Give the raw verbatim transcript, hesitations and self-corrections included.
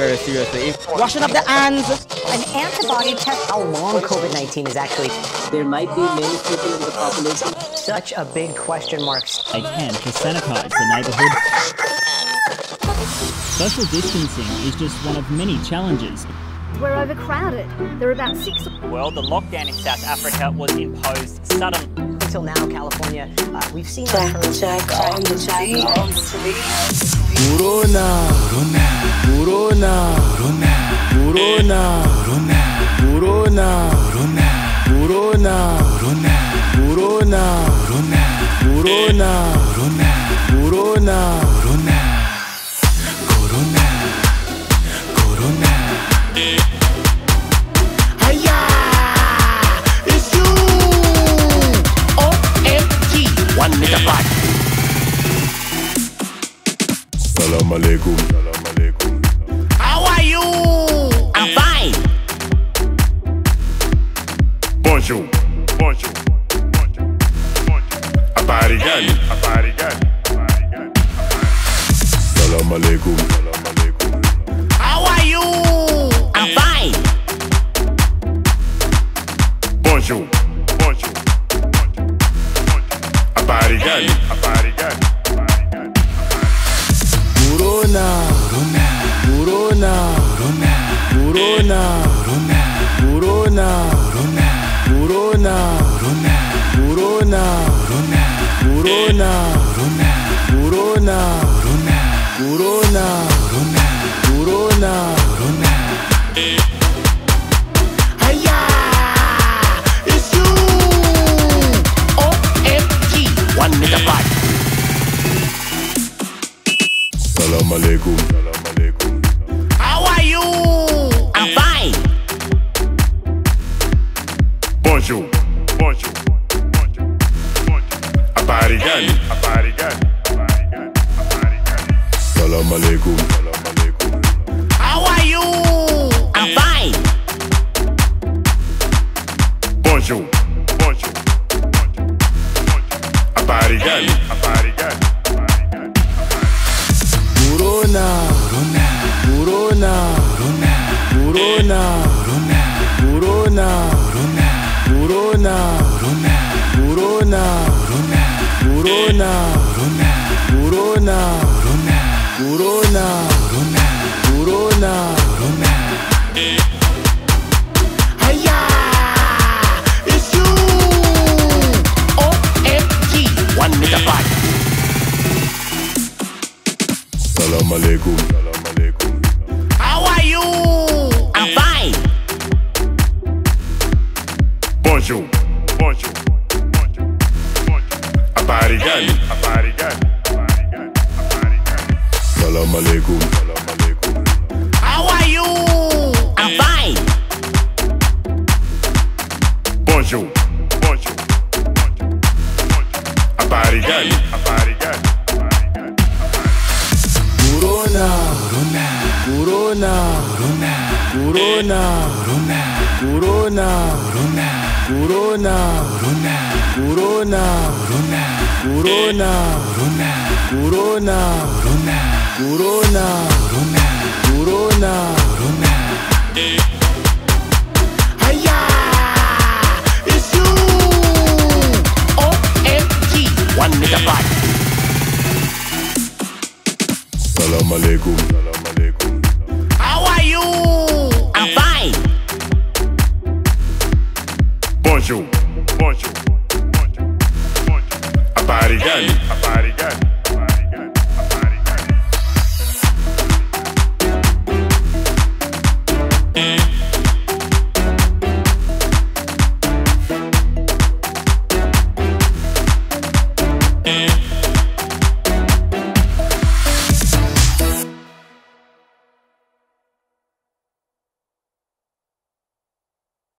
very seriously. Washing up the hands. An antibody test. How long COVID nineteen is actually. There might be many people in the population. Such a big question mark. I can Seneca, it's a neighborhood. Social distancing is just one of many challenges. We're overcrowded. There are about six. Well, the lockdown in South Africa was imposed suddenly. Until now, California, uh, we've seen Corona, Corona, Corona, Corona, Corona, Corona, Corona, Corona, Corona, One nigga back. Salam alaikum. Salam alaikum. How are you? I'm fine. Bonjour. Bonjour. Bonjour. Bonjour. Abarigani. Abarigani. Abarigani. Salam alaikum. Salam alaikum. How are you? I'm fine. Bonjour. Bonjour. Abarigani, Abarigani, Abarigani, Corona, Corona, Corona, Corona, Corona, Corona, Corona, Corona, Corona, Corona, Corona. Salam alaikum. Salam alaikum. How are you? I'm fine. Bonjour. Bonjour. Bonjour. Bonjour. Abarigani. Abarigani. Abarigani. Abarigani. Salam alaikum. Salam alaikum. How are you? I'm fine. Bonjour. Bonjour. Bonjour. Bonjour. Abarigani. Abarigani. Corona, Corona, Corona, Corona, Corona, Corona, Corona, Corona, Corona, Corona, Hiya, it's you. O M G, one meter back. Salam alaikum. Salam alaikum. How are you? I'm fine. Bonjour. Bonjour. Bonjour. Bonjour. Abarigani. Abarigani. Abarigani. Abarigani. Salam alaikum. Salam alaikum. How are you? I'm fine. Bonjour. Bonjour. Bonjour. Bonjour. Abarigani. Abarigani. Corona, Corona, Corona, Corona, Corona, Corona, Corona, Corona, Corona, Corona, Hiya, it's you. O M G, one nigga back. Salam alaikum. Salam alaikum. How are you? I'm fine. Bonjour. Bonjour. Bonjour. Bonjour. Abarigani.